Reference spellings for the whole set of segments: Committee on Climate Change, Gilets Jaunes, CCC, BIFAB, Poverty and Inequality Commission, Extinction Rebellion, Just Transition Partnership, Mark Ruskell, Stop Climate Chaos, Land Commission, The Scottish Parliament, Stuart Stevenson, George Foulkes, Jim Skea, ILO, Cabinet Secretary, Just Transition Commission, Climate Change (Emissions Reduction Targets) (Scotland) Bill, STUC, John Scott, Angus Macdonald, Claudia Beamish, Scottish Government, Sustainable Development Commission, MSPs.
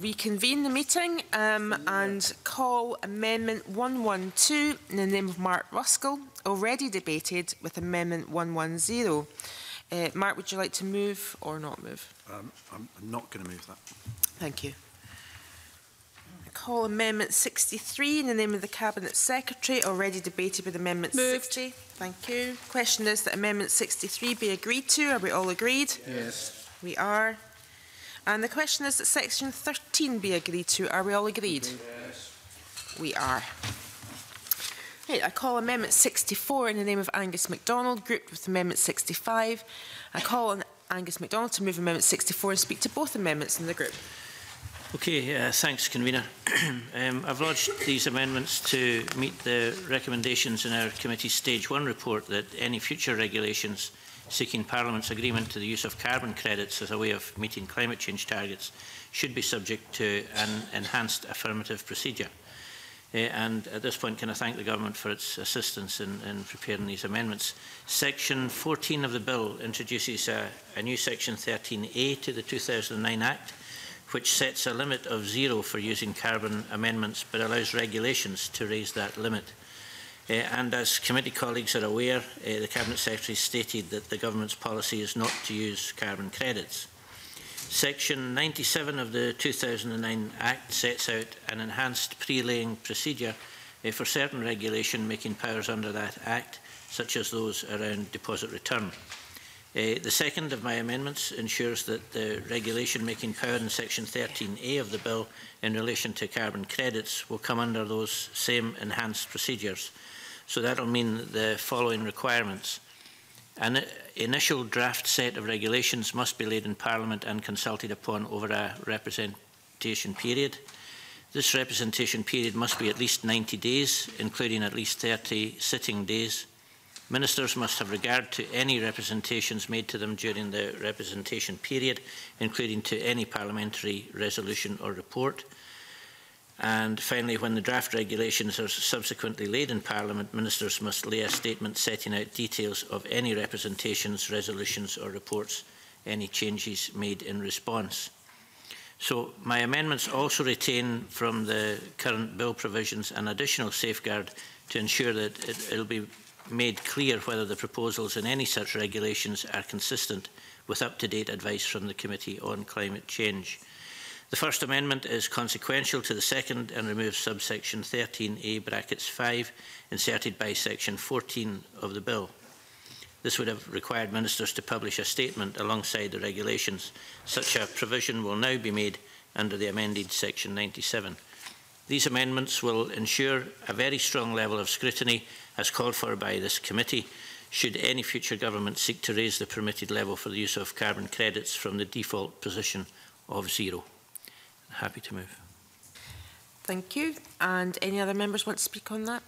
reconvene the meeting and call Amendment 112 in the name of Mark Ruskell, already debated with Amendment 110. Mark, would you like to move or not move? I'm not going to move that. Thank you. I call Amendment 63 in the name of the Cabinet Secretary, already debated with Amendment 60. Thank you. Question is that Amendment 63 be agreed to. Are we all agreed? Yes. We are. And the question is that Section 13 be agreed to. Are we all agreed? Yes. We are. Right, I call Amendment 64 in the name of Angus Macdonald, grouped with Amendment 65. I call on Angus Macdonald to move Amendment 64 and speak to both amendments in the group. Okay, thanks, Convener. I've lodged these amendments to meet the recommendations in our Committee Stage 1 report that any future regulations seeking Parliament's agreement to the use of carbon credits as a way of meeting climate change targets should be subject to an enhanced affirmative procedure. And at this point, can I thank the Government for its assistance in preparing these amendments. Section 14 of the Bill introduces a new Section 13A to the 2009 Act, which sets a limit of 0 for using carbon amendments, but allows regulations to raise that limit. And as committee colleagues are aware, the Cabinet Secretary stated that the Government's policy is not to use carbon credits. Section 97 of the 2009 Act sets out an enhanced pre-laying procedure for certain regulation-making powers under that Act, such as those around deposit return. The second of my amendments ensures that the regulation-making power in Section 13A of the Bill in relation to carbon credits will come under those same enhanced procedures. So that will mean the following requirements. An initial draft set of regulations must be laid in Parliament and consulted upon over a representation period. This representation period must be at least 90 days, including at least 30 sitting days. Ministers must have regard to any representations made to them during the representation period, including to any parliamentary resolution or report. And finally, when the draft regulations are subsequently laid in Parliament, ministers must lay a statement setting out details of any representations, resolutions or reports, any changes made in response. So my amendments also retain from the current bill provisions an additional safeguard to ensure that it will be made clear whether the proposals in any such regulations are consistent with up-to-date advice from the Committee on Climate Change. The first amendment is consequential to the second and removes subsection 13A brackets 5 inserted by section 14 of the bill. This would have required ministers to publish a statement alongside the regulations. Such a provision will now be made under the amended section 97. These amendments will ensure a very strong level of scrutiny as called for by this committee should any future government seek to raise the permitted level for the use of carbon credits from the default position of 0. Happy to move. Thank you. And any other members want to speak on that?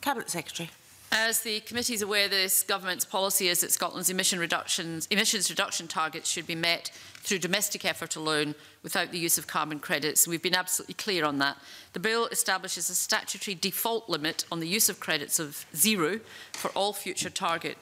Cabinet Secretary. As the committee is aware, this government's policy is that Scotland's emissions reduction targets should be met through domestic effort alone without the use of carbon credits. We've been absolutely clear on that. The bill establishes a statutory default limit on the use of credits of 0 for all future target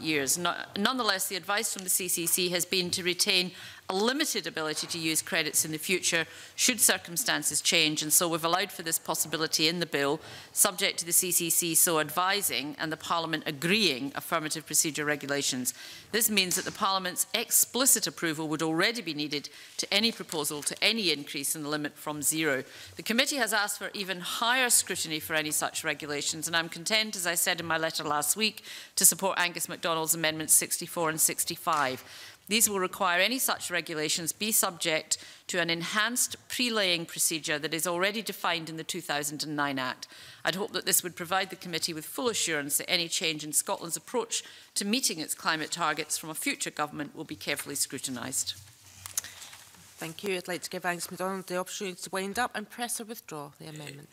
years. Nonetheless, the advice from the CCC has been to retain a limited ability to use credits in the future should circumstances change, and so we've allowed for this possibility in the bill, subject to the CCC so advising and the Parliament agreeing affirmative procedure regulations. This means that the Parliament's explicit approval would already be needed to any proposal to any increase in the limit from 0. The committee has asked for even higher scrutiny for any such regulations, and I'm content, as I said in my letter last week, to support Angus Macdonald's amendments 64 and 65. These will require any such regulations be subject to an enhanced pre-laying procedure that is already defined in the 2009 Act. I'd hope that this would provide the committee with full assurance that any change in Scotland's approach to meeting its climate targets from a future government will be carefully scrutinised. Thank you. I'd like to give Angus Macdonald the opportunity to wind up and press or withdraw the amendment.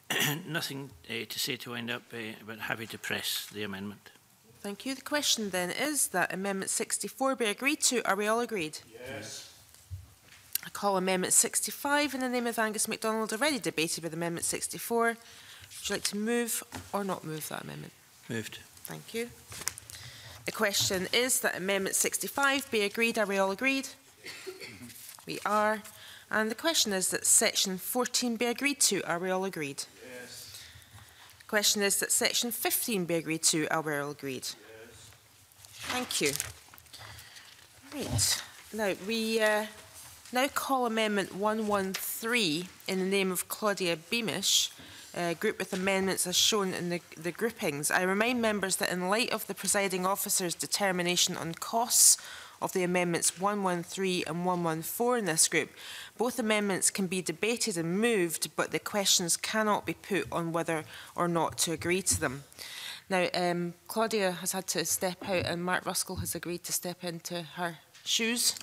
Nothing to say to wind up, but happy to press the amendment. Thank you. The question then is that Amendment 64 be agreed to. Are we all agreed? Yes. I call Amendment 65 in the name of Angus Macdonald, already debated with Amendment 64. Would you like to move or not move that amendment? Moved. Thank you. The question is that Amendment 65 be agreed. Are we all agreed? We are. And the question is that section 14 be agreed to. Are we all agreed? Yes. Question is that section 15 be agreed to. Are we all agreed? Yes. Thank you. Right. Now, we now call Amendment 113 in the name of Claudia Beamish, grouped with amendments as shown in the groupings. I remind members that in light of the presiding officer's determination on costs of the amendments 113 and 114 in this group, both amendments can be debated and moved, but the questions cannot be put on whether or not to agree to them. Now, Claudia has had to step out, and Mark Ruskell has agreed to step into her shoes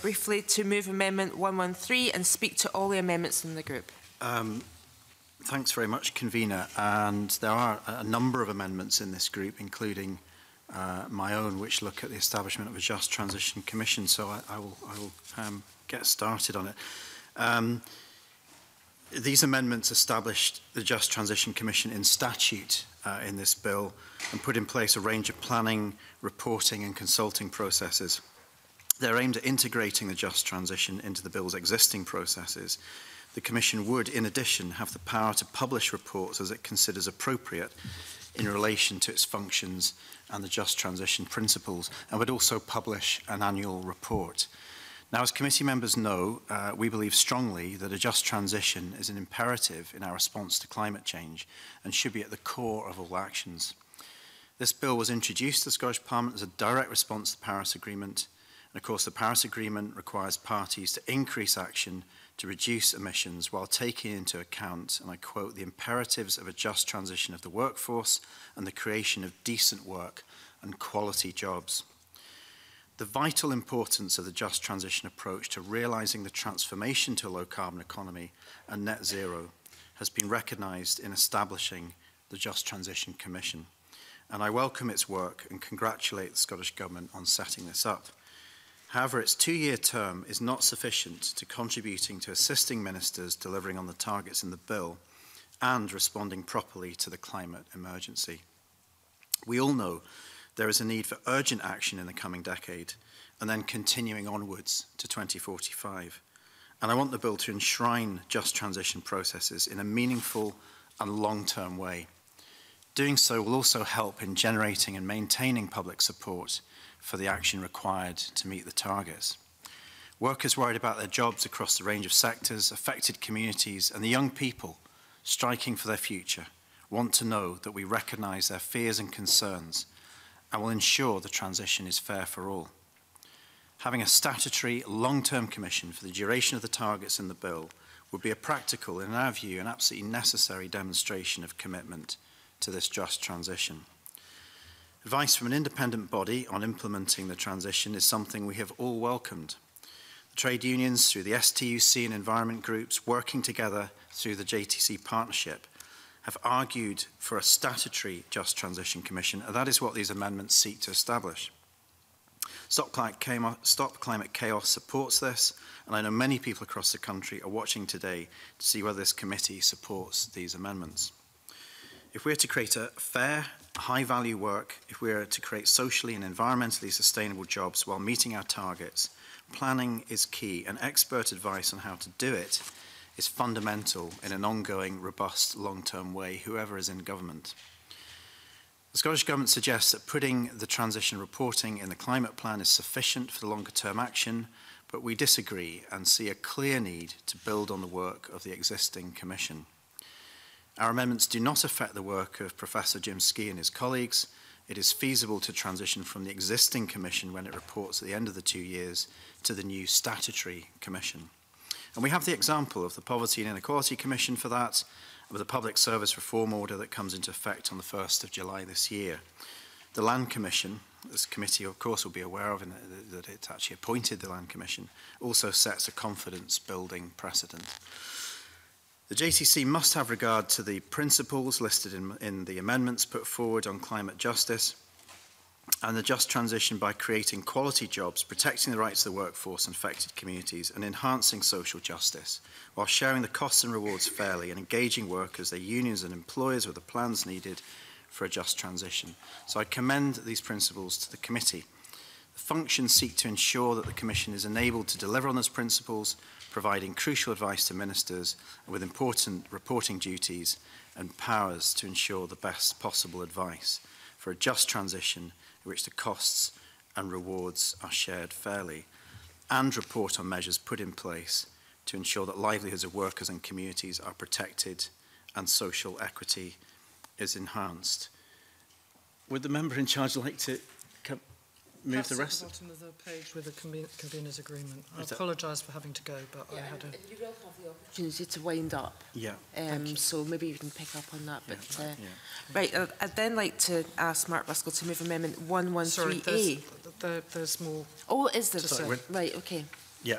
briefly to move Amendment 113 and speak to all the amendments in the group. Thanks very much, Convener. And there are a number of amendments in this group, including my own, which look at the establishment of a Just Transition Commission. So I will get started on it. These amendments established the Just Transition Commission in statute in this bill and put in place a range of planning, reporting and consulting processes. They're aimed at integrating the Just Transition into the bill's existing processes. The Commission would, in addition, have the power to publish reports as it considers appropriate in relation to its functions and the Just Transition principles, and would also publish an annual report. Now, as committee members know, we believe strongly that a just transition is an imperative in our response to climate change and should be at the core of all actions. This bill was introduced to the Scottish Parliament as a direct response to the Paris Agreement. And of course, the Paris Agreement requires parties to increase action to reduce emissions while taking into account, and I quote, the imperatives of a just transition of the workforce and the creation of decent work and quality jobs. The vital importance of the just transition approach to realising the transformation to a low-carbon economy and net zero has been recognised in establishing the Just Transition Commission. And I welcome its work and congratulate the Scottish Government on setting this up. However, its two-year term is not sufficient to contributing to assisting ministers delivering on the targets in the bill and responding properly to the climate emergency. We all know there is a need for urgent action in the coming decade and then continuing onwards to 2045. And I want the bill to enshrine just transition processes in a meaningful and long-term way. Doing so will also help in generating and maintaining public support for the action required to meet the targets. Workers worried about their jobs across the range of sectors, affected communities, and the young people striking for their future want to know that we recognise their fears and concerns and will ensure the transition is fair for all. Having a statutory long-term commission for the duration of the targets in the bill would be a practical, in our view, an absolutely necessary demonstration of commitment to this just transition. Advice from an independent body on implementing the transition is something we have all welcomed. The trade unions, through the STUC and environment groups, working together through the JTC partnership, have argued for a statutory Just Transition Commission, and that is what these amendments seek to establish. Stop Climate Chaos supports this, and I know many people across the country are watching today to see whether this committee supports these amendments. If we are to create a fair, high-value work, if we are to create socially and environmentally sustainable jobs while meeting our targets, planning is key, and expert advice on how to do it is fundamental in an ongoing, robust, long-term way, whoever is in government. The Scottish Government suggests that putting the transition reporting in the climate plan is sufficient for the longer-term action, but we disagree and see a clear need to build on the work of the existing Commission. Our amendments do not affect the work of Professor Jim Skea and his colleagues. It is feasible to transition from the existing commission when it reports at the end of the 2 years to the new statutory commission. And we have the example of the Poverty and Inequality Commission for that, with the Public Service Reform Order that comes into effect on the 1st of July this year. The Land Commission, this committee of course will be aware of and that it's actually appointed the Land Commission, also sets a confidence-building precedent. The JTC must have regard to the principles listed in the amendments put forward on climate justice and the just transition by creating quality jobs, protecting the rights of the workforce and affected communities, and enhancing social justice while sharing the costs and rewards fairly and engaging workers, their unions and employers with the plans needed for a just transition. So I commend these principles to the committee. functions seek to ensure that the Commission is enabled to deliver on those principles, providing crucial advice to ministers with important reporting duties and powers to ensure the best possible advice for a just transition in which the costs and rewards are shared fairly, and report on measures put in place to ensure that livelihoods of workers and communities are protected and social equity is enhanced. Would the member in charge like to move the rest? That's at the bottom of the page with a convener's agreement. I apologise for having to go, but I had a... You will have the opportunity to wind up. Yeah. So maybe you can pick up on that. Yeah. But, right, I'd then like to ask Mark Ruskell to move Amendment 113A. Sorry, there's more... Oh, is there? Sorry, right, OK. Yeah.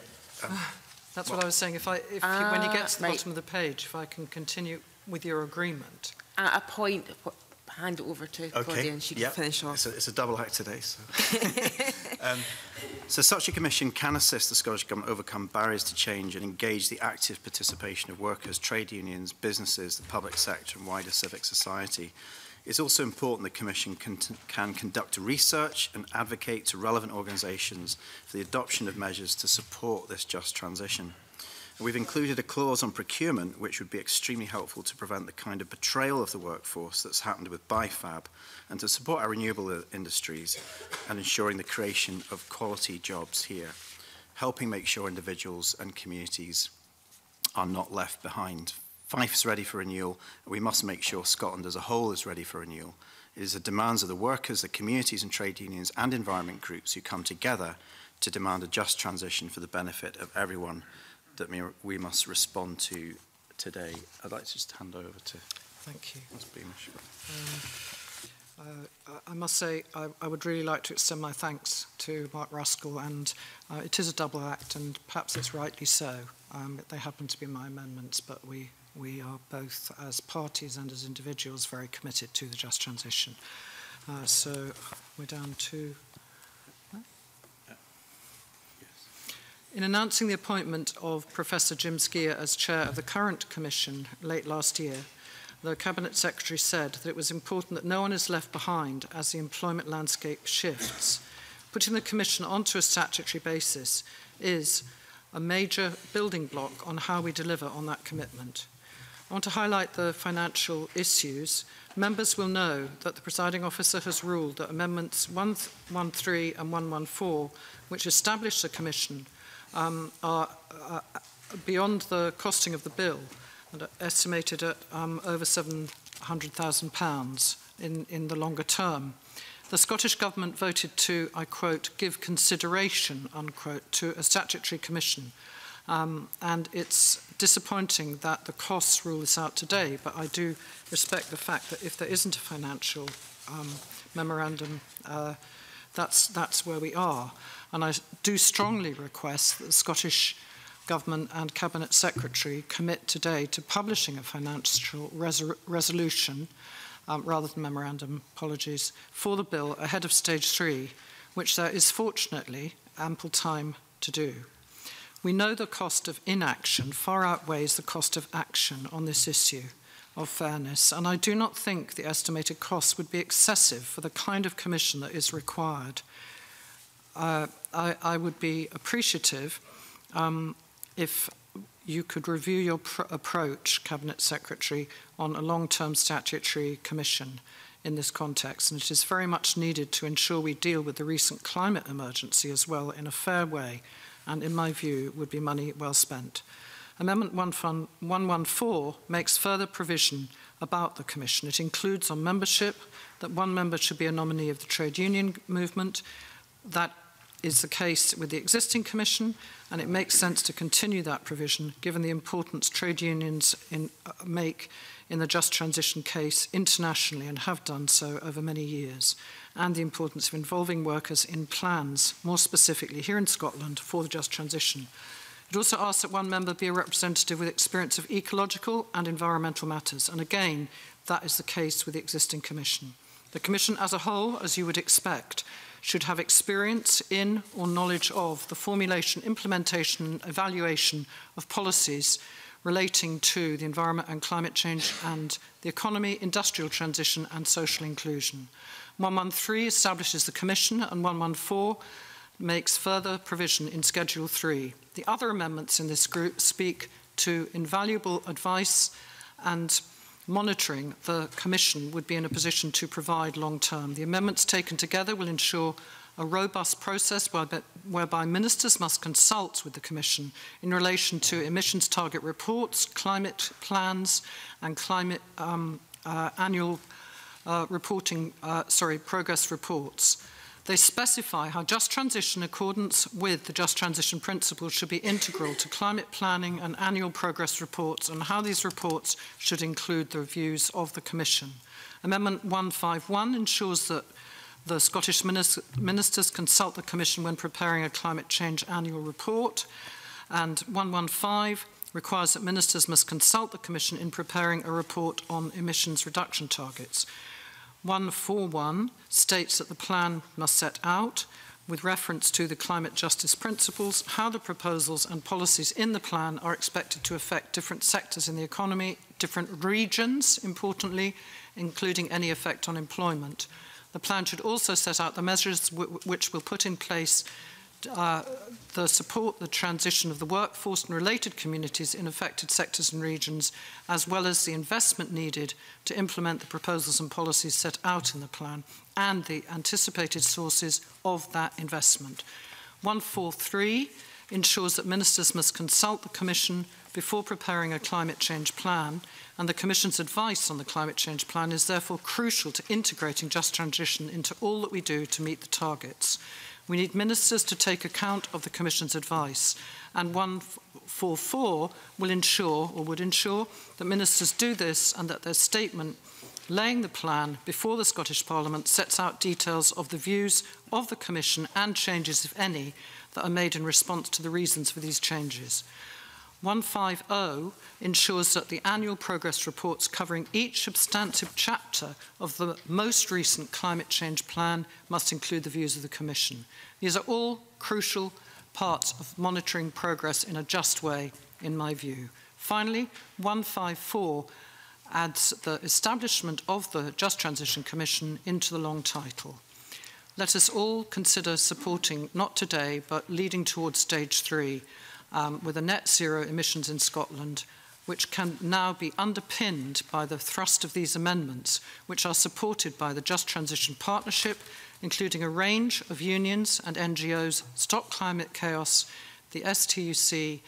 That's what I was saying. If I, when you get to the bottom of the page, if I can continue with your agreement. At a point... hand it over to Claudia and she can finish off. It's a double act today. So. So such a commission can assist the Scottish Government overcome barriers to change and engage the active participation of workers, trade unions, businesses, the public sector and wider civic society. It's also important the Commission can conduct research and advocate to relevant organisations for the adoption of measures to support this just transition. We've included a clause on procurement which would be extremely helpful to prevent the kind of betrayal of the workforce that's happened with BIFAB and to support our renewable industries and ensuring the creation of quality jobs here, helping make sure individuals and communities are not left behind. Fife is ready for renewal, and we must make sure Scotland as a whole is ready for renewal. It is the demands of the workers, the communities and trade unions and environment groups who come together to demand a just transition for the benefit of everyone that we must respond to today. I'd like to just hand over to... Thank you. Ms. Beamish. I must say I would really like to extend my thanks to Mark Ruskell, and it is a double act and perhaps it's rightly so. They happen to be my amendments, but we are both as parties and as individuals very committed to the just transition. So we're down to... In announcing the appointment of Professor Jim Skea as chair of the current commission late last year, the Cabinet Secretary said that it was important that no one is left behind as the employment landscape shifts. Putting the commission onto a statutory basis is a major building block on how we deliver on that commitment. I want to highlight the financial issues. Members will know that the presiding officer has ruled that amendments 113 and 114, which establish the commission, are beyond the costing of the bill and are estimated at over £700,000 in the longer term. The Scottish Government voted to, I quote, give consideration, unquote, to a statutory commission. And it's disappointing that the costs rule this out today, but I do respect the fact that if there isn't a financial memorandum, that's where we are. And I do strongly request that the Scottish Government and Cabinet Secretary commit today to publishing a financial resolution, rather than memorandum, apologies, for the bill ahead of stage 3, which there is fortunately ample time to do. We know the cost of inaction far outweighs the cost of action on this issue of fairness, and I do not think the estimated cost would be excessive for the kind of commission that is required. I would be appreciative if you could review your approach, Cabinet Secretary, on a long-term statutory commission in this context. And it is very much needed to ensure we deal with the recent climate emergency as well in a fair way, and in my view, would be money well spent. Amendment 114 makes further provision about the Commission. It includes on membership that one member should be a nominee of the trade union movement. That is the case with the existing Commission, and it makes sense to continue that provision given the importance trade unions make in the just transition case internationally, and have done so over many years, and the importance of involving workers in plans, more specifically here in Scotland, for the just transition. It also asks that one member be a representative with experience of ecological and environmental matters, and again, that is the case with the existing Commission. The Commission as a whole, as you would expect, should have experience in or knowledge of the formulation, implementation and evaluation of policies relating to the environment and climate change and the economy, industrial transition and social inclusion. 113 establishes the Commission, and 114 makes further provision in Schedule 3. The other amendments in this group speak to invaluable advice and monitoring the Commission would be in a position to provide long term. The amendments taken together will ensure a robust process whereby ministers must consult with the Commission in relation to emissions target reports, climate plans and climate annual progress reports. They specify how just transition in accordance with the Just Transition principles should be integral to climate planning and annual progress reports, and how these reports should include the views of the Commission. Amendment 151 ensures that the Scottish ministers consult the Commission when preparing a climate change annual report, and 115 requires that ministers must consult the Commission in preparing a report on emissions reduction targets. 141 states that the plan must set out, with reference to the climate justice principles, how the proposals and policies in the plan are expected to affect different sectors in the economy, different regions, importantly, including any effect on employment. The plan should also set out the measures which will put in place the support, the transition of the workforce and related communities in affected sectors and regions, as well as the investment needed to implement the proposals and policies set out in the plan and the anticipated sources of that investment. 143 ensures that ministers must consult the Commission before preparing a climate change plan, and the Commission's advice on the climate change plan is therefore crucial to integrating just transition into all that we do to meet the targets. We need ministers to take account of the Commission's advice, and 144 will ensure, or would ensure, that ministers do this and that their statement laying the plan before the Scottish Parliament sets out details of the views of the Commission and changes, if any, that are made in response to the reasons for these changes. 150 ensures that the annual progress reports covering each substantive chapter of the most recent climate change plan must include the views of the Commission. These are all crucial parts of monitoring progress in a just way, in my view. Finally, 154 adds the establishment of the Just Transition Commission into the long title. Let us all consider supporting, not today, but leading towards stage 3, with a net zero emissions in Scotland, which can now be underpinned by the thrust of these amendments, which are supported by the Just Transition Partnership, including a range of unions and NGOs, Stop Climate Chaos, the STUC,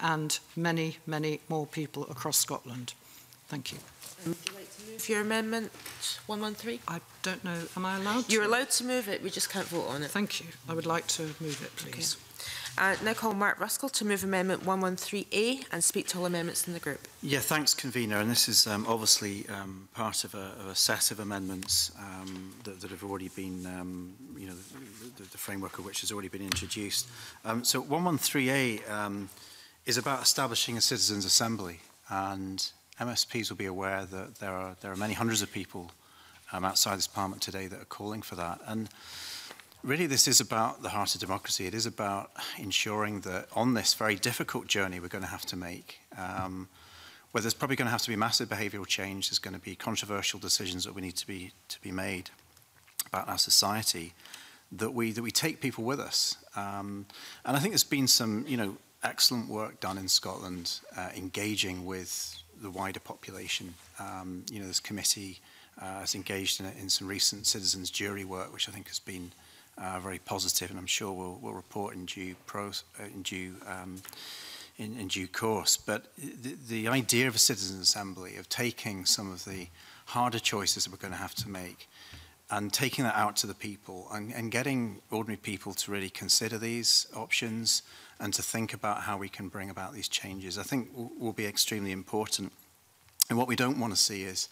and many, many more people across Scotland. Thank you. Would you like to move your amendment 113? I don't know. Am I allowed to? You're allowed to move it. We just can't vote on it. Thank you. I would like to move it, please. Okay. Now call Mark Ruskell to move Amendment 113A and speak to all amendments in the group. Yeah, thanks, Convener. And this is obviously part of a set of amendments that have already been, you know, the framework of which has already been introduced. So 113A is about establishing a citizens' assembly, and MSPs will be aware that there are many hundreds of people outside this Parliament today that are calling for that. And really, this is about the heart of democracy. It is about ensuring that on this very difficult journey we're going to have to make, where there's probably going to have to be massive behavioural change, there's going to be controversial decisions that we need to be made about our society, that we take people with us. And I think there's been some, you know, excellent work done in Scotland engaging with the wider population. You know, this committee has engaged in some recent citizens' jury work, which I think has been very positive, and I'm sure we'll report in due course. But the idea of a citizens' assembly, of taking some of the harder choices that we're going to have to make, and taking that out to the people, and getting ordinary people to really consider these options and to think about how we can bring about these changes, I think will be extremely important. And what we don't want to see is,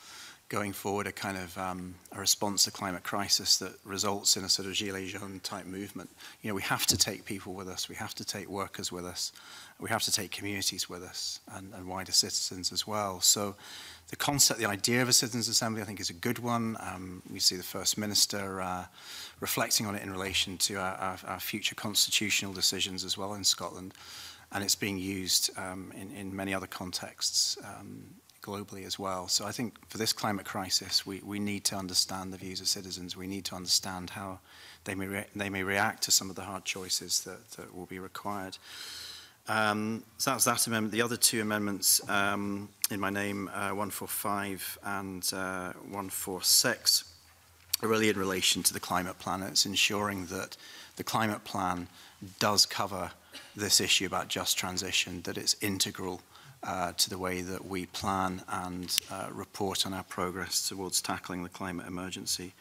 going forward, a kind of a response to climate crisis that results in a sort of Gilets Jaunes type movement. You know, we have to take people with us, we have to take workers with us, we have to take communities with us, and wider citizens as well. So the concept, the idea of a citizens' assembly, I think is a good one. We see the First Minister reflecting on it in relation to our future constitutional decisions as well in Scotland, and it's being used in many other contexts globally as well. So I think for this climate crisis, we need to understand the views of citizens. We need to understand how they may react to some of the hard choices that will be required. So that's that amendment. The other two amendments in my name, 145 and 146, are really in relation to the climate plan. It's ensuring that the climate plan does cover this issue about just transition, that it's integral to the way that we plan and report on our progress towards tackling the climate emergency.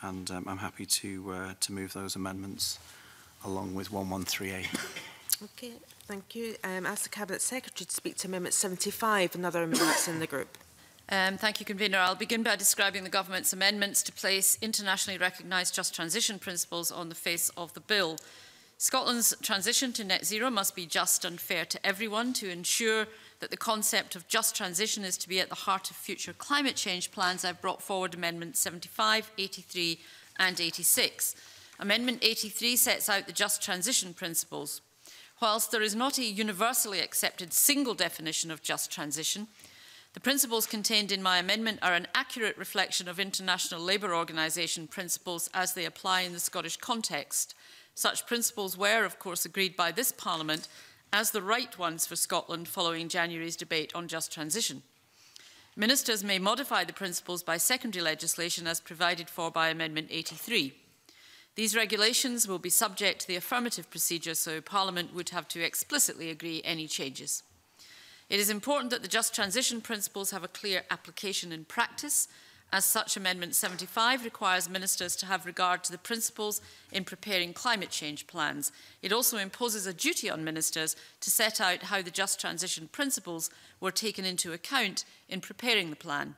And I'm happy to move those amendments along with 113A. Okay, thank you. Ask the Cabinet Secretary to speak to Amendment 75 and other amendments in the group. Thank you, Convener. I'll begin by describing the Government's amendments to place internationally recognised just transition principles on the face of the bill. Scotland's transition to net zero must be just and fair to everyone to ensure that the concept of just transition is to be at the heart of future climate change plans. I've brought forward Amendments 75, 83 and 86. Amendment 83 sets out the just transition principles. Whilst there is not a universally accepted single definition of just transition, the principles contained in my amendment are an accurate reflection of International Labour Organisation principles as they apply in the Scottish context. Such principles were, of course, agreed by this Parliament as the right ones for Scotland following January's debate on just transition. Ministers may modify the principles by secondary legislation as provided for by Amendment 83. These regulations will be subject to the affirmative procedure, so Parliament would have to explicitly agree any changes. It is important that the just transition principles have a clear application in practice. As such, Amendment 75 requires ministers to have regard to the principles in preparing climate change plans. It also imposes a duty on ministers to set out how the just transition principles were taken into account in preparing the plan.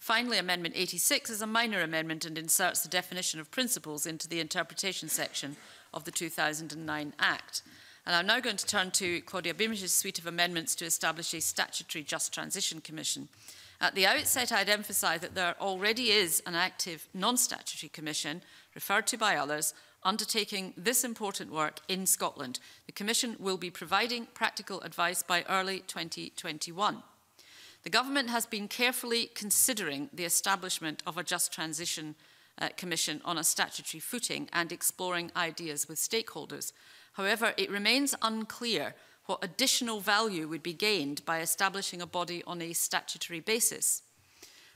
Finally, Amendment 86 is a minor amendment and inserts the definition of principles into the interpretation section of the 2009 Act. And I'm now going to turn to Claudia Beamish's suite of amendments to establish a statutory Just Transition Commission. At the outset, I'd emphasise that there already is an active non-statutory commission, referred to by others, undertaking this important work in Scotland. The commission will be providing practical advice by early 2021. The government has been carefully considering the establishment of a Just Transition Commission on a statutory footing and exploring ideas with stakeholders. However, it remains unclear what additional value would be gained by establishing a body on a statutory basis.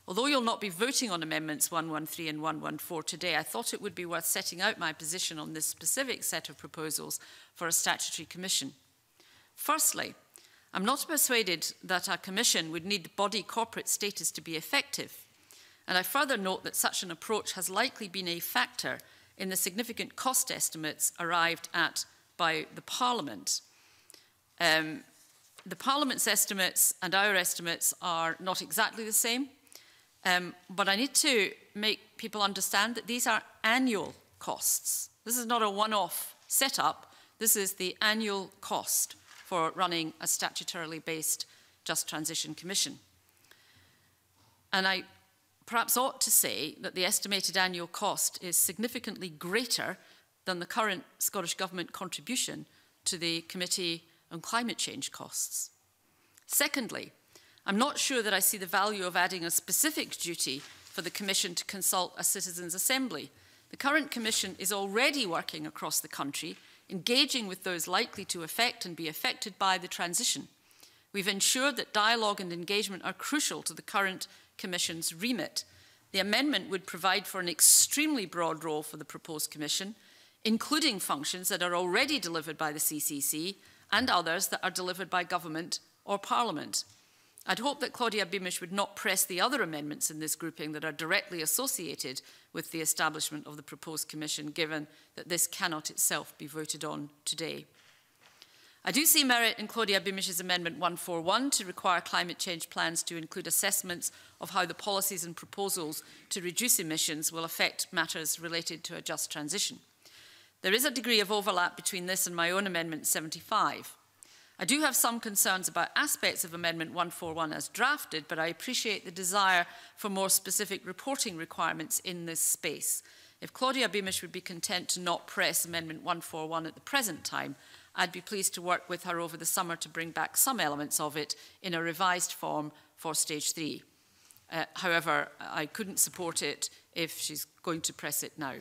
Although you'll not be voting on Amendments 113 and 114 today, I thought it would be worth setting out my position on this specific set of proposals for a statutory commission. Firstly, I'm not persuaded that a commission would need body corporate status to be effective, and I further note that such an approach has likely been a factor in the significant cost estimates arrived at by the Parliament. The Parliament's estimates and our estimates are not exactly the same, but I need to make people understand that these are annual costs. This is not a one-off setup. This is the annual cost for running a statutorily based Just Transition Commission. And I perhaps ought to say that the estimated annual cost is significantly greater than the current Scottish Government contribution to the Committee on Climate Change costs. Secondly, I'm not sure that I see the value of adding a specific duty for the Commission to consult a citizens' assembly. The current Commission is already working across the country, engaging with those likely to affect and be affected by the transition. We've ensured that dialogue and engagement are crucial to the current Commission's remit. The amendment would provide for an extremely broad role for the proposed Commission, including functions that are already delivered by the CCC and others that are delivered by government or parliament. I'd hope that Claudia Beamish would not press the other amendments in this grouping that are directly associated with the establishment of the proposed commission, given that this cannot itself be voted on today. I do see merit in Claudia Beamish's Amendment 141 to require climate change plans to include assessments of how the policies and proposals to reduce emissions will affect matters related to a just transition. There is a degree of overlap between this and my own Amendment 75. I do have some concerns about aspects of Amendment 141 as drafted, but I appreciate the desire for more specific reporting requirements in this space. If Claudia Beamish would be content to not press Amendment 141 at the present time, I'd be pleased to work with her over the summer to bring back some elements of it in a revised form for stage three. However, I couldn't support it if she's going to press it now.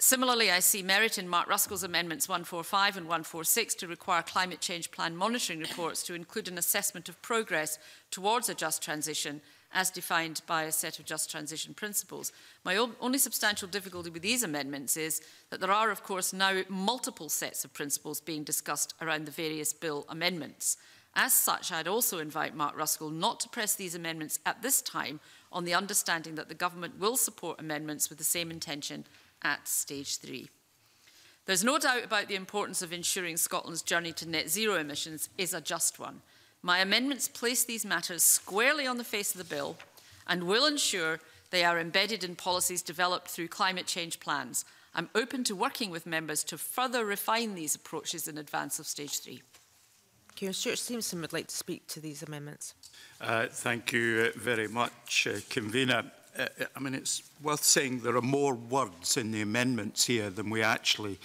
Similarly, I see merit in Mark Ruskell's amendments 145 and 146 to require climate change plan monitoring reports to include an assessment of progress towards a just transition as defined by a set of just transition principles. My only substantial difficulty with these amendments is that there are, of course, now multiple sets of principles being discussed around the various bill amendments. As such, I'd also invite Mark Ruskell not to press these amendments at this time on the understanding that the government will support amendments with the same intention at stage three. There's no doubt about the importance of ensuring Scotland's journey to net zero emissions is a just one. My amendments place these matters squarely on the face of the bill and will ensure they are embedded in policies developed through climate change plans. I'm open to working with members to further refine these approaches in advance of stage three. Thank you. Stuart Stevenson would like to speak to these amendments. Thank you very much, Convener. I mean, it's worth saying there are more words in the amendments here than we actually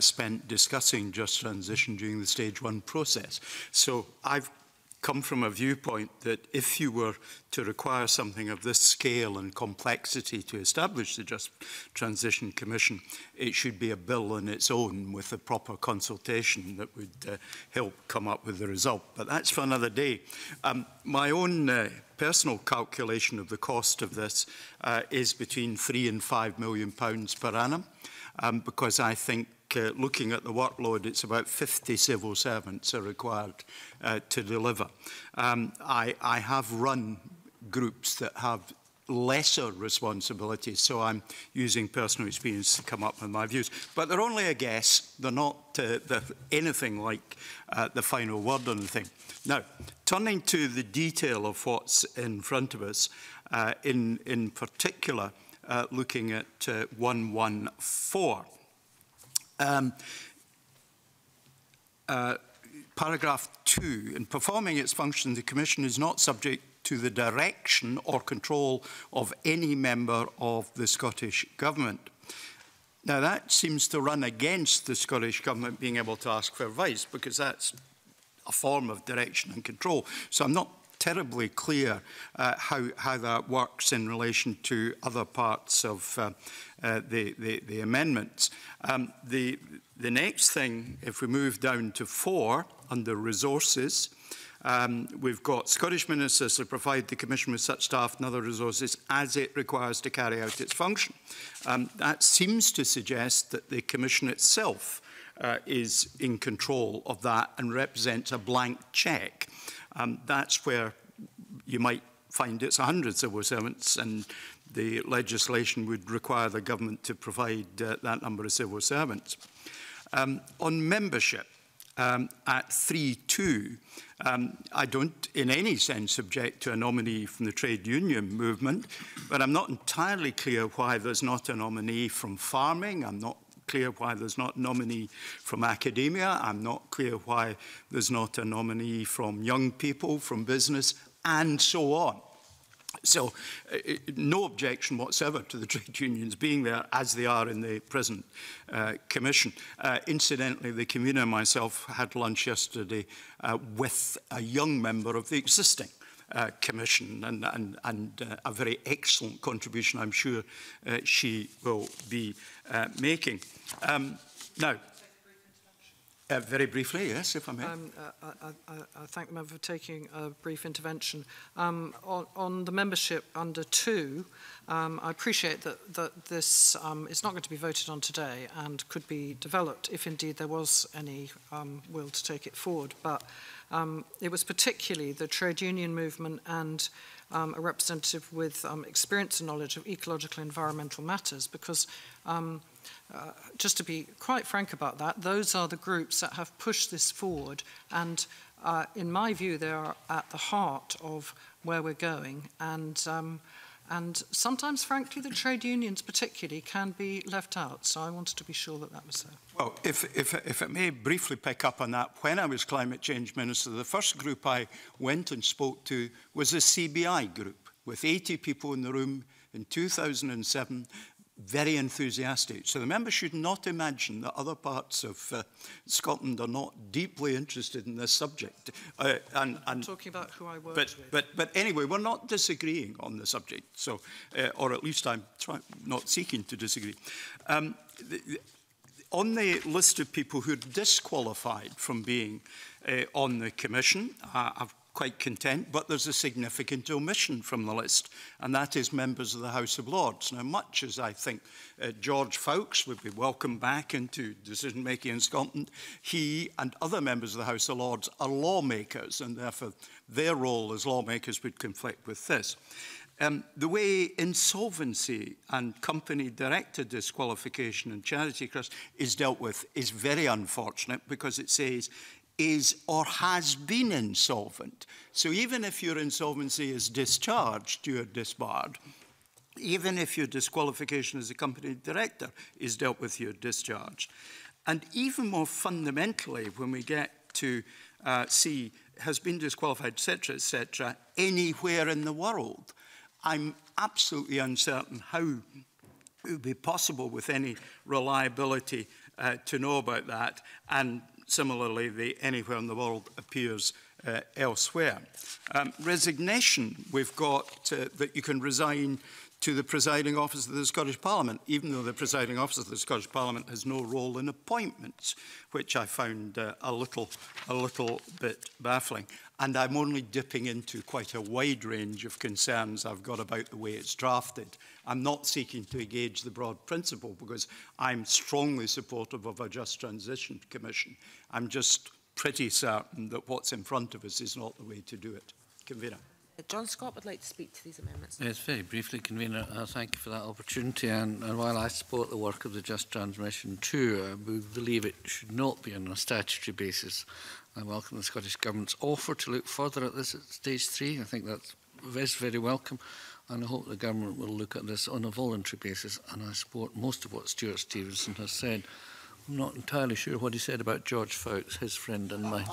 spent discussing just transition during the stage one process. So I've come from a viewpoint that if you were to require something of this scale and complexity to establish the Just Transition Commission, it should be a bill on its own with a proper consultation that would help come up with the result. But that's for another day. My own personal calculation of the cost of this is between £3 and £5 million per annum, because I think looking at the workload, it's about 50 civil servants are required to deliver. I have run groups that have lesser responsibilities, so I'm using personal experience to come up with my views. But they're only a guess. They're not they're anything like the final word on the thing. Now, turning to the detail of what's in front of us, in particular, looking at 114. Paragraph 2, in performing its function, the Commission is not subject to the direction or control of any member of the Scottish Government. Now, that seems to run against the Scottish Government being able to ask for advice, because that's a form of direction and control. So I'm not terribly clear how that works in relation to other parts of the amendments. The next thing, if we move down to 4, under resources, we've got Scottish ministers to provide the Commission with such staff and other resources as it requires to carry out its function. That seems to suggest that the Commission itself is in control of that and represents a blank cheque. That's where you might find it's 100 civil servants, and the legislation would require the government to provide that number of civil servants. On membership, at 3.2, I don't in any sense object to a nominee from the trade union movement, but I'm not entirely clear why there's not a nominee from farming. I'm not clear why there's not a nominee from academia. I'm not clear why there's not a nominee from young people, from business, and so on. So no objection whatsoever to the trade unions being there as they are in the present commission. Incidentally, the convener and myself had lunch yesterday with a young member of the existing Commission, and a very excellent contribution I'm sure she will be making. Now, very briefly, yes, if I may. I thank the member for taking a brief intervention. On the membership under 2, I appreciate that this is not going to be voted on today and could be developed if indeed there was any will to take it forward. But it was particularly the trade union movement and a representative with experience and knowledge of ecological and environmental matters, because just to be quite frank about that, those are the groups that have pushed this forward, and in my view they are at the heart of where we're going. And sometimes, frankly, the trade unions particularly can be left out, so I wanted to be sure that that was so. Well, if I may briefly pick up on that, when I was Climate Change Minister, the first group I went and spoke to was the CBI group, with 80 people in the room in 2007, very enthusiastic. So the member should not imagine that other parts of Scotland are not deeply interested in this subject. I'm talking about who I worked with. But anyway, we're not disagreeing on the subject, so, or at least I'm not seeking to disagree. On the list of people who are disqualified from being on the Commission, I'm quite content, but there's a significant omission from the list, and that is members of the House of Lords. Now, much as I think George Foulkes would be welcome back into decision-making in Scotland, he and other members of the House of Lords are lawmakers, and therefore their role as lawmakers would conflict with this. The way insolvency and company director disqualification and charity crush is dealt with is very unfortunate, because it says is or has been insolvent. So even if your insolvency is discharged, you are disbarred. Even if your disqualification as a company director is dealt with, you are discharged. And even more fundamentally, when we get to see has been disqualified, etc., etc., anywhere in the world, I'm absolutely uncertain how it would be possible with any reliability to know about that. And similarly, the anywhere in the world appears elsewhere. Resignation, we've got that you can resign to the presiding officer of the Scottish Parliament, even though the presiding officer of the Scottish Parliament has no role in appointments, which I found a little bit baffling. And I'm only dipping into quite a wide range of concerns I've got about the way it's drafted. I'm not seeking to engage the broad principle, because I'm strongly supportive of a Just Transition Commission. I'm just pretty certain that what's in front of us is not the way to do it. Convener. John Scott would like to speak to these amendments. Yes, very briefly, Convener. Thank you for that opportunity. And while I support the work of the Just Transition too, we believe it should not be on a statutory basis. I welcome the Scottish Government's offer to look further at this at stage 3. I think that's very welcome, and I hope the Government will look at this on a voluntary basis, and I support most of what Stuart Stevenson has said. I'm not entirely sure what he said about George Foulkes, his friend and mine.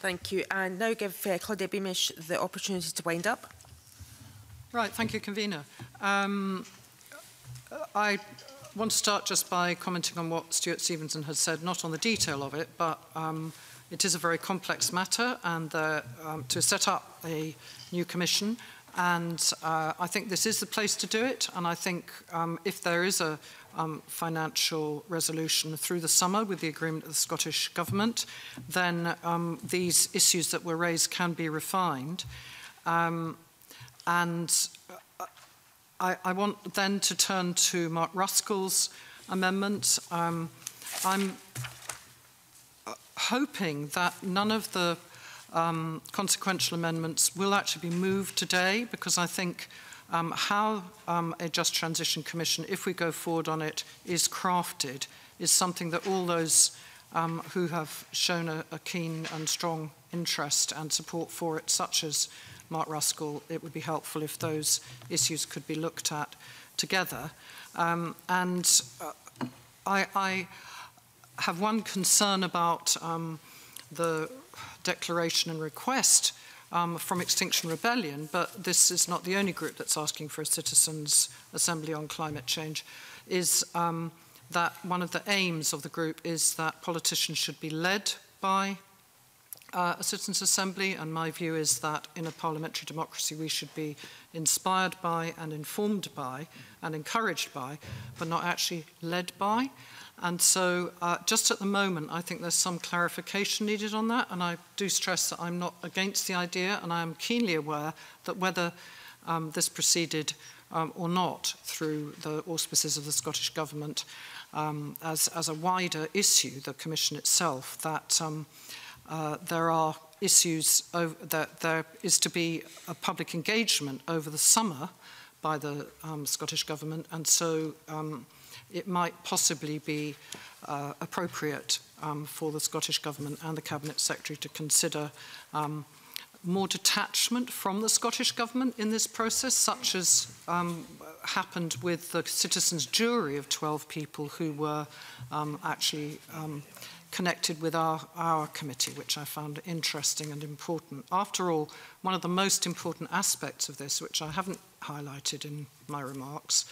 Thank you. And now give Claudia Beamish the opportunity to wind up. Right, thank you, Convener. I want to start just by commenting on what Stuart Stevenson has said, not on the detail of it, but it is a very complex matter, and to set up a new commission, and I think this is the place to do it, and I think if there is a financial resolution through the summer with the agreement of the Scottish Government, then these issues that were raised can be refined. I want then to turn to Mark Ruskell's amendment. I'm hoping that none of the consequential amendments will actually be moved today, because I think how a Just Transition Commission, if we go forward on it, is crafted is something that all those who have shown a keen and strong interest and support for it, such as Mark Ruskell, it would be helpful if those issues could be looked at together. I have one concern about the declaration and request from Extinction Rebellion, but this is not the only group that's asking for a citizens' assembly on climate change, is that one of the aims of the group is that politicians should be led by a citizens' assembly, and my view is that in a parliamentary democracy we should be inspired by and informed by and encouraged by, but not actually led by. And so just at the moment I think there's some clarification needed on that, and I do stress that I'm not against the idea, and I am keenly aware that whether this proceeded or not through the auspices of the Scottish Government as a wider issue, the Commission itself, that there are issues that there is to be a public engagement over the summer by the Scottish Government, and so it might possibly be appropriate for the Scottish Government and the Cabinet Secretary to consider more detachment from the Scottish Government in this process, such as happened with the citizens' jury of 12 people who were actually connected with our committee, which I found interesting and important. After all, one of the most important aspects of this, which I haven't highlighted in my remarks,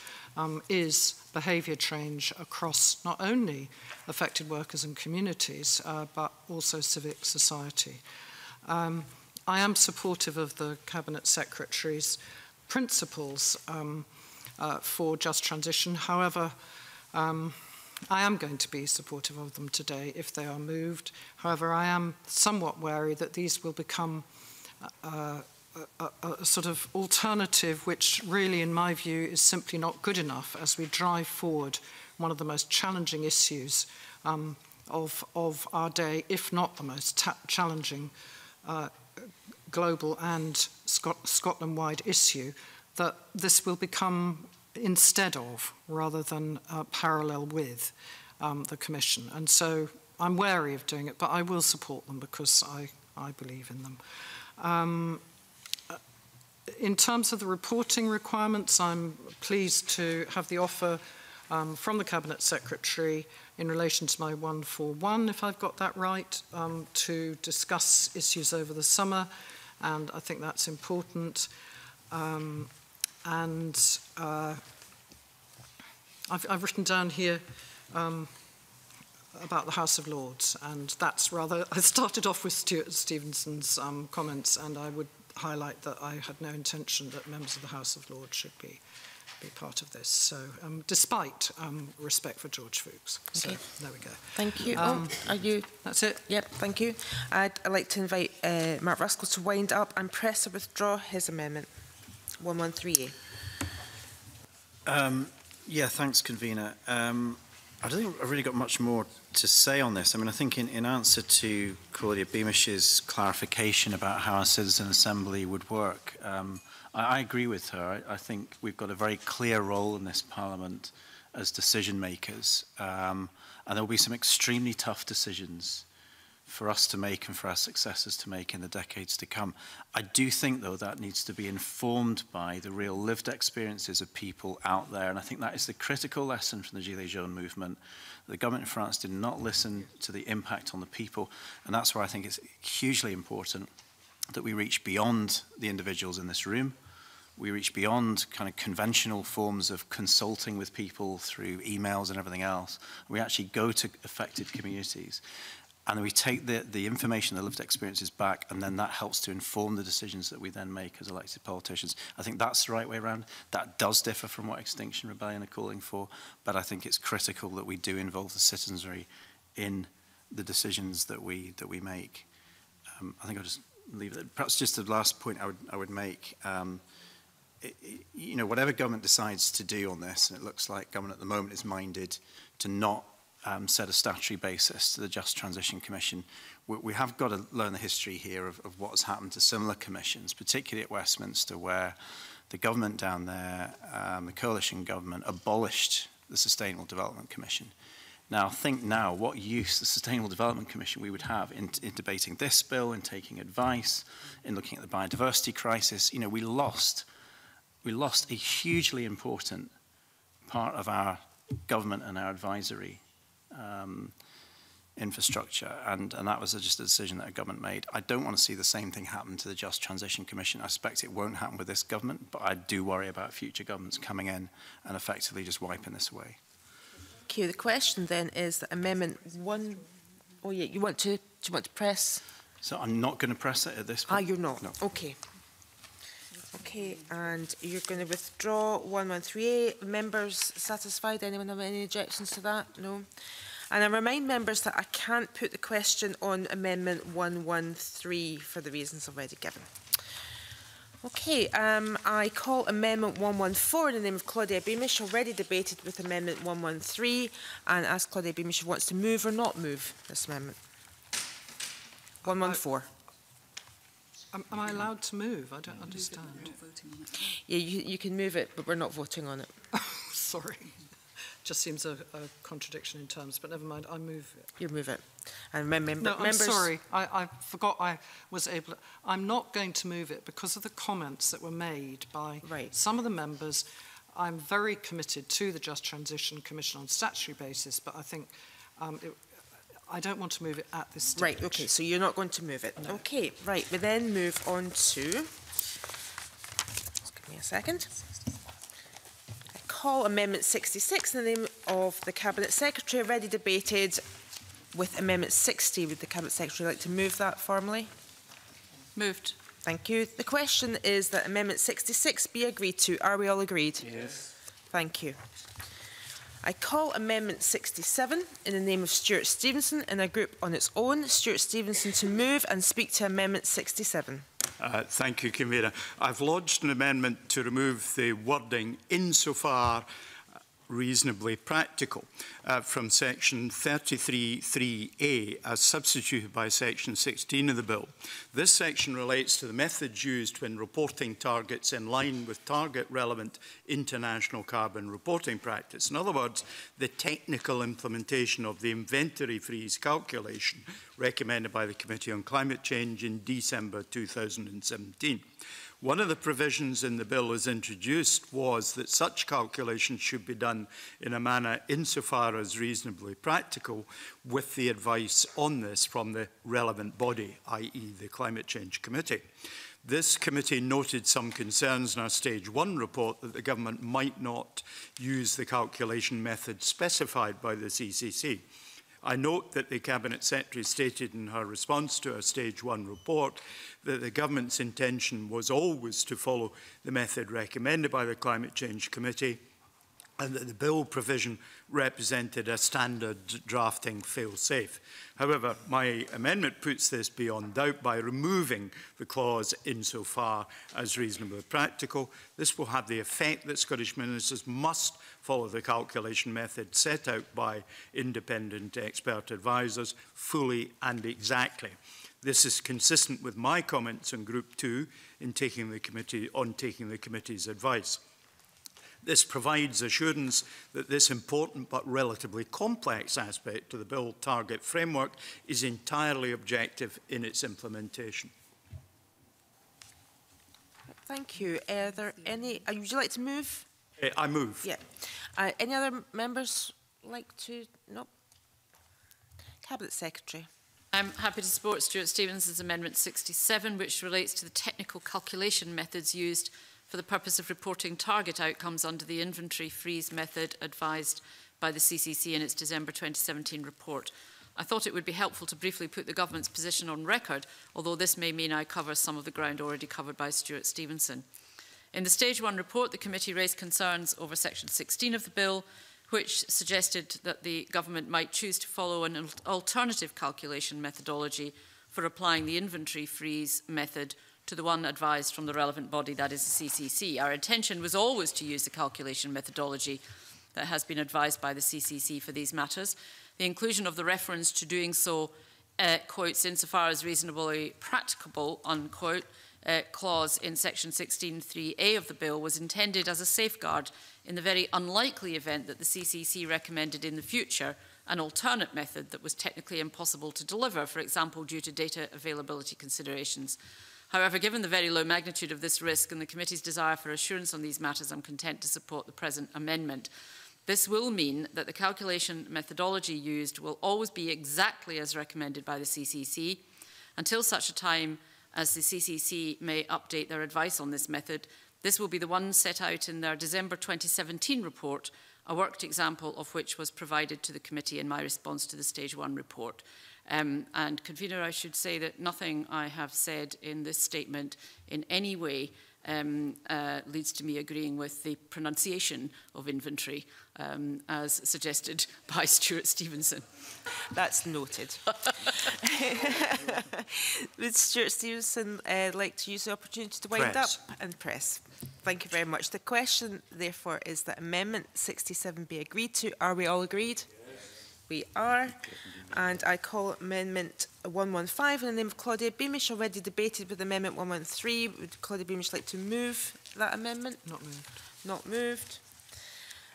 is behaviour change across not only affected workers and communities, but also civic society. I am supportive of the Cabinet Secretary's principles for just transition. However, I am going to be supportive of them today if they are moved. However, I am somewhat wary that these will become a sort of alternative which really, in my view, is simply not good enough as we drive forward one of the most challenging issues of our day, if not the most challenging global and Scotland-wide issue, that this will become instead of, rather than parallel with, the Commission. And so I'm wary of doing it, but I will support them because I believe in them. In terms of the reporting requirements, I'm pleased to have the offer from the Cabinet Secretary in relation to my 141, if I've got that right, to discuss issues over the summer, and I think that's important. I've written down here about the House of Lords, and that's rather, I started off with Stuart Stevenson's comments, and I would highlight that I had no intention that members of the House of Lords should be part of this, so despite respect for George Foulkes. Okay. So there we go. Thank you. Are you? That's it. Yep, thank you. I'd like to invite Mark Ruskell to wind up and press or withdraw his amendment. 113A. Yeah, thanks, Convener. I don't think I've really got much more to say on this. I mean, I think in answer to Claudia Beamish's clarification about how a citizen assembly would work, I agree with her. I think we've got a very clear role in this Parliament as decision makers, and there will be some extremely tough decisions for us to make and for our successors to make in the decades to come. I do think, though, that needs to be informed by the real lived experiences of people out there. And I think that is the critical lesson from the Gilets Jaunes movement. The government in France did not listen to the impact on the people. And that's why I think it's hugely important that we reach beyond the individuals in this room. We reach beyond kind of conventional forms of consulting with people through emails and everything else. We actually go to affected communities. And we take the information, the lived experiences back, and then that helps to inform the decisions that we then make as elected politicians. I think that's the right way around. That does differ from what Extinction Rebellion are calling for, but I think it's critical that we do involve the citizenry in the decisions that we make. I think I'll just leave it. Perhaps just the last point I would make. You know, whatever government decides to do on this, and it looks like government at the moment is minded to not set a statutory basis to the Just Transition Commission. We have got to learn the history here of what has happened to similar commissions, particularly at Westminster, where the government down there, the coalition government, abolished the Sustainable Development Commission. Now, think now what use the Sustainable Development Commission we would have in debating this bill, in taking advice, in looking at the biodiversity crisis. You know, we lost a hugely important part of our government and our advisory infrastructure, and that was just a decision that a government made. I don't want to see the same thing happen to the Just Transition Commission. I suspect it won't happen with this government, but I do worry about future governments coming in and effectively just wiping this away. Thank you. The question then is that amendment one. Oh yeah, do you want to press? So I'm not going to press it at this point. Ah, you're not. No. Okay. Okay, and you're going to withdraw 113A. Members satisfied? Anyone have any objections to that? No. And I remind members that I can't put the question on Amendment 113 for the reasons already given. Okay, I call Amendment 114 in the name of Claudia Beamish, already debated with Amendment 113, and ask Claudia Beamish if she wants to move or not move this amendment. 114. Am I allowed to move? I don't understand. Yeah, you can move it, but we're not voting on it. Sorry. Just seems a contradiction in terms, but never mind, I move it. You move it. And no, I'm sorry, I forgot I was able to... I'm not going to move it because of the comments that were made by some of the members. I'm very committed to the Just Transition Commission on a statutory basis, but I think I don't want to move it at this stage. Right, OK, so you're not going to move it. No. OK, right, we then move on to... Just give me a second. I call Amendment 66 in the name of the Cabinet Secretary, already debated with Amendment 60. Would the Cabinet Secretary like to move that formally? Moved. Thank you. The question is that Amendment 66 be agreed to. Are we all agreed? Yes. Thank you. I call Amendment 67 in the name of Stuart Stevenson in a group on its own. Stuart Stevenson to move and speak to Amendment 67. Thank you, Convener. I've lodged an amendment to remove the wording "insofar reasonably practical" from section 33(3)(a) as substituted by section 16 of the bill. This section relates to the methods used when reporting targets in line with target relevant international carbon reporting practice. In other words, the technical implementation of the inventory freeze calculation recommended by the Committee on Climate Change in December 2017. One of the provisions in the bill as introduced was that such calculations should be done in a manner insofar as reasonably practical, with the advice on this from the relevant body, i.e. the Climate Change Committee. This committee noted some concerns in our Stage 1 report that the government might not use the calculation method specified by the CCC. I note that the Cabinet Secretary stated in her response to our Stage 1 report that the government's intention was always to follow the method recommended by the Climate Change Committee, and that the bill provision represented a standard drafting fail-safe. However, my amendment puts this beyond doubt by removing the clause "insofar as reasonably practical." This will have the effect that Scottish ministers must follow the calculation method set out by independent expert advisers fully and exactly. This is consistent with my comments in Group 2 on taking the committee's advice. This provides assurance that this important but relatively complex aspect to the bill target framework is entirely objective in its implementation. Thank you. Are there any? Would you like to move? I move. Yeah. Any other members like to? No. Cabinet Secretary. I'm happy to support Stuart Stevenson's Amendment 67, which relates to the technical calculation methods used for the purpose of reporting target outcomes under the inventory freeze method advised by the CCC in its December 2017 report. I thought it would be helpful to briefly put the government's position on record, although this may mean I cover some of the ground already covered by Stuart Stevenson. In the Stage 1 report, the committee raised concerns over section 16 of the bill, which suggested that the government might choose to follow an alternative calculation methodology for applying the inventory freeze method to the one advised from the relevant body, that is the CCC. Our intention was always to use the calculation methodology that has been advised by the CCC for these matters. The inclusion of the reference to doing so, quotes, "insofar as reasonably practicable," unquote, clause in section 16(3)(a) of the bill was intended as a safeguard in the very unlikely event that the CCC recommended in the future an alternate method that was technically impossible to deliver, for example, due to data availability considerations. However, given the very low magnitude of this risk and the committee's desire for assurance on these matters, I'm content to support the present amendment. This will mean that the calculation methodology used will always be exactly as recommended by the CCC until such a time as the CCC may update their advice on this method. This will be the one set out in their December 2017 report, a worked example of which was provided to the committee in my response to the Stage 1 report. And, Convener, I should say that nothing I have said in this statement in any way leads to me agreeing with the pronunciation of inventory as suggested by Stuart Stevenson. That's noted. Would Stuart Stevenson like to use the opportunity to wind up and press? Thank you very much. The question, therefore, is that Amendment 67 be agreed to. Are we all agreed? We are, and I call Amendment 115 in the name of Claudia Beamish, already debated with Amendment 113. Would Claudia Beamish like to move that amendment? Not moved. Not moved.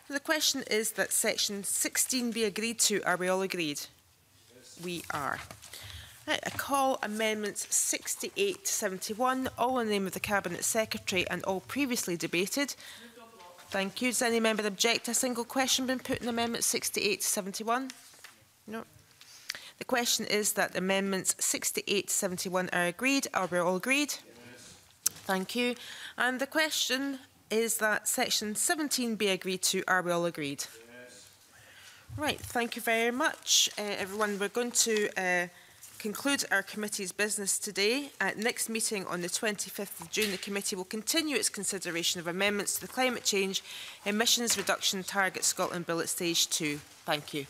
And the question is that section 16 be agreed to. Are we all agreed? Yes. We are. Right, I call Amendments 68 to 71, all in the name of the Cabinet Secretary and all previously debated. Thank you. Does any member object to a single question being put in Amendment 68 to 71? No. The question is that amendments 68 to 71 are agreed. Are we all agreed? Yes. Thank you. And the question is that section 17 be agreed to. Are we all agreed? Yes. Right, thank you very much, everyone. We're going to conclude our committee's business today. At next meeting on the 25th of June, the committee will continue its consideration of amendments to the Climate Change Emissions Reduction Target Scotland Bill at Stage 2. Thank you.